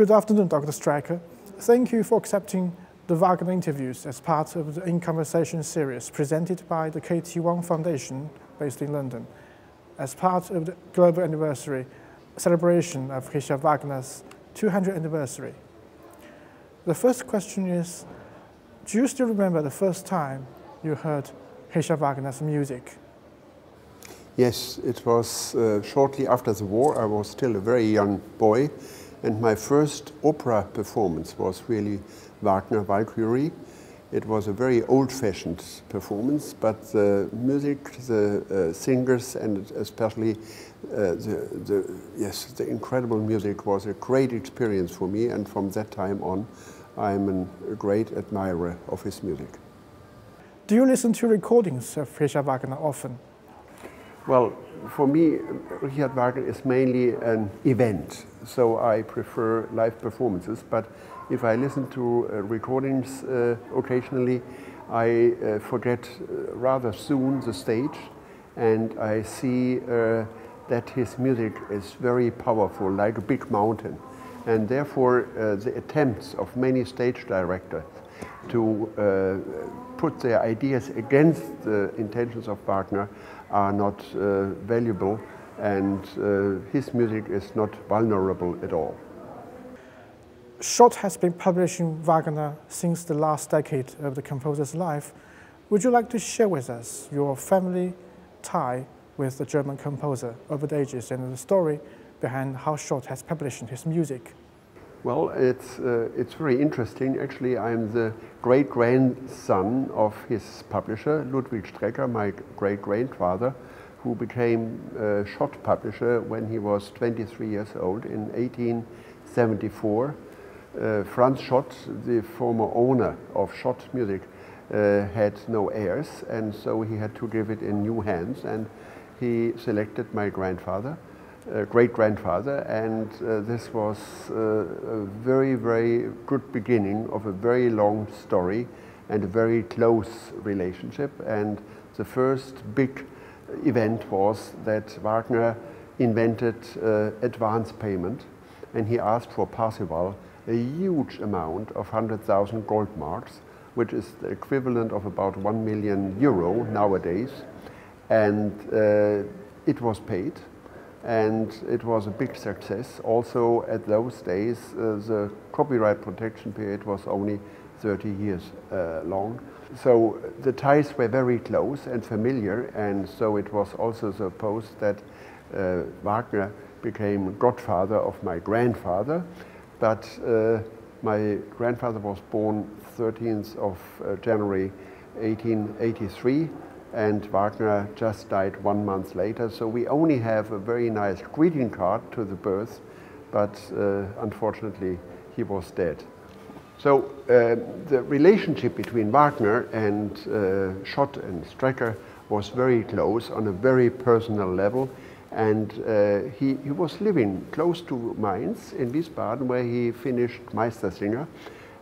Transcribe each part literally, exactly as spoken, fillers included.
Good afternoon, Doctor Strecker. Thank you for accepting the Wagner interviews as part of the In Conversation series presented by the K T Wong Foundation based in London as part of the global anniversary celebration of Richard Wagner's two hundredth anniversary. The first question is, do you still remember the first time you heard Richard Wagner's music? Yes, it was uh, shortly after the war. I was still a very young boy. And my first opera performance was really Wagner Walküre. It was a very old-fashioned performance, but the music, the uh, singers, and especially uh, the, the, yes, the incredible music was a great experience for me. And from that time on, I'm an, a great admirer of his music. Do you listen to recordings of Richard Wagner often? Well, for me, Richard Wagner is mainly an event, so I prefer live performances. But if I listen to uh, recordings uh, occasionally, I uh, forget uh, rather soon the stage, and I see uh, that his music is very powerful, like a big mountain. And therefore, uh, the attempts of many stage directors to uh, put their ideas against the intentions of Wagner are not uh, valuable, and uh, his music is not vulnerable at all. Schott has been publishing Wagner since the last decade of the composer's life. Would you like to share with us your family tie with the German composer over the ages and the story behind how Schott has published his music? Well, it's, uh, it's very interesting. Actually, I'm the great-grandson of his publisher, Ludwig Strecker, my great-grandfather, who became uh, Schott publisher when he was twenty-three years old in eighteen seventy-four. Uh, Franz Schott, the former owner of Schott Music, uh, had no heirs, and so he had to give it in new hands, and he selected my grandfather. Uh, great-grandfather, and uh, this was uh, a very, very good beginning of a very long story and a very close relationship. And the first big event was that Wagner invented uh, advance payment, and he asked for Parsifal a huge amount of one hundred thousand gold marks, which is the equivalent of about one million euro nowadays, and uh, it was paid. And it was a big success. Also, at those days, uh, the copyright protection period was only thirty years uh, long. So the ties were very close and familiar, and so it was also supposed that uh, Wagner became godfather of my grandfather. But uh, my grandfather was born thirteenth of January eighteen eighty-three. And Wagner just died one month later, so we only have a very nice greeting card to the birth, but uh, unfortunately he was dead. So uh, the relationship between Wagner and uh, Schott and Strecker was very close on a very personal level, and uh, he, he was living close to Mainz in Wiesbaden, where he finished Meistersinger,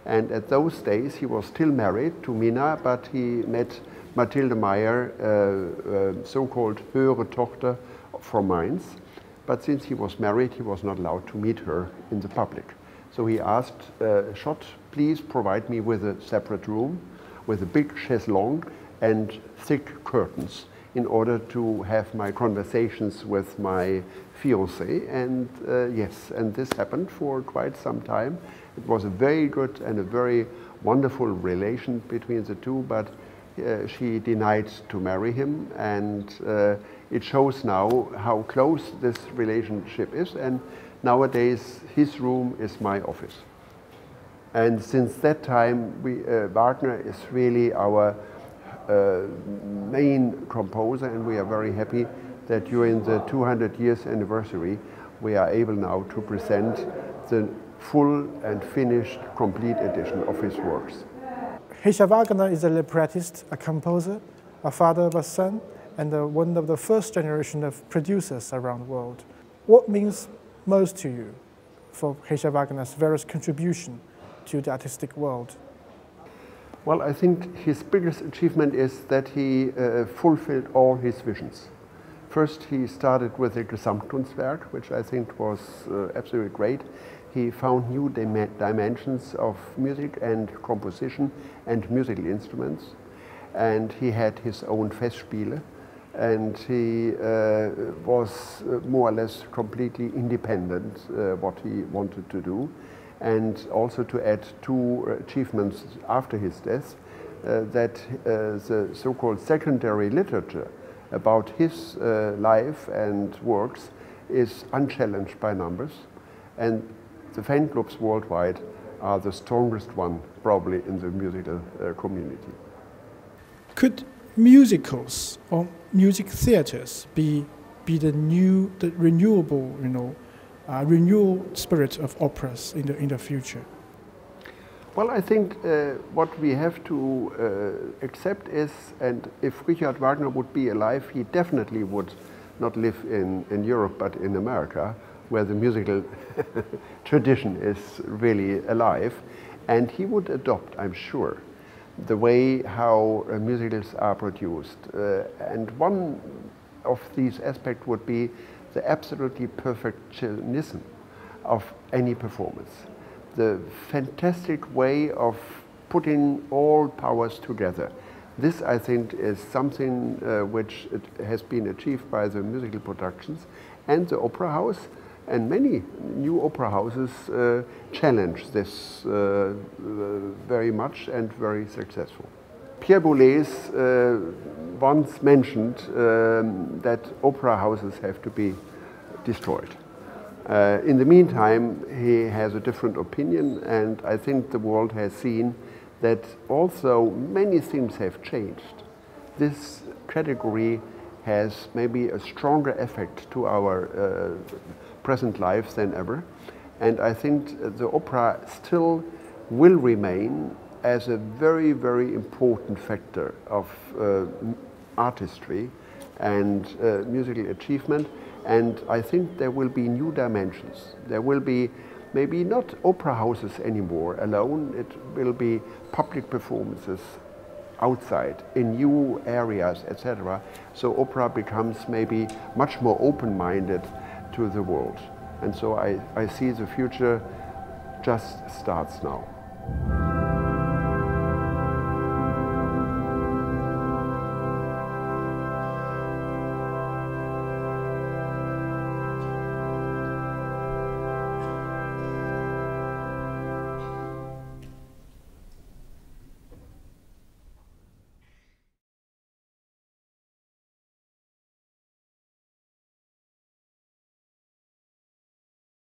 and at those days he was still married to Mina, but he met Mathilde Meyer, uh, uh, so-called höhere Tochter from Mainz, but since he was married, he was not allowed to meet her in the public. So he asked uh, Schott, please provide me with a separate room with a big chaise longue and thick curtains in order to have my conversations with my fiancé, and uh, yes, and this happened for quite some time. It was a very good and a very wonderful relation between the two, but Uh, she denied to marry him, and uh, it shows now how close this relationship is, and nowadays his room is my office. And since that time, we, uh, Wagner is really our uh, main composer, and we are very happy that during the two hundred years anniversary we are able now to present the full and finished complete edition of his works. Richard Wagner is a librettist, a composer, a father of a son, and a, one of the first generation of producers around the world. What means most to you for Richard Wagner's various contribution to the artistic world? Well, I think his biggest achievement is that he uh, fulfilled all his visions. First, he started with the Gesamtkunstwerk, which I think was uh, absolutely great. he found new dimensions of music and composition and musical instruments. And he had his own Festspiele, and he uh, was more or less completely independent uh, what he wanted to do. And also to add two achievements after his death, uh, that uh, the so-called secondary literature about his uh, life and works is unchallenged by numbers, and the fan clubs worldwide are the strongest one probably in the musical uh, community. Could musicals or music theaters be be the new, the renewable, you know, uh, renewal spirit of operas in the in the future? Well, I think uh, what we have to uh, accept is, and if Richard Wagner would be alive, he definitely would not live in, in Europe, but in America, where the musical tradition is really alive. And he would adopt, I'm sure, the way how uh, musicals are produced. Uh, and one of these aspects would be the absolutely perfectionism of any performance. The fantastic way of putting all powers together. This, I think, is something uh, which it has been achieved by the musical productions and the opera house, and many new opera houses uh, challenge this uh, very much and very successful. Pierre Boulez uh, once mentioned um, that opera houses have to be destroyed. Uh, in the meantime, he has a different opinion, and I think the world has seen that also many things have changed. This category has maybe a stronger effect to our uh, present lives than ever, and I think the opera still will remain as a very, very important factor of uh, artistry and uh, musical achievement. And I think there will be new dimensions. There will be maybe not opera houses anymore alone. It will be public performances outside, in new areas, et cetera. So opera becomes maybe much more open-minded to the world. And so I, I see the future just starts now.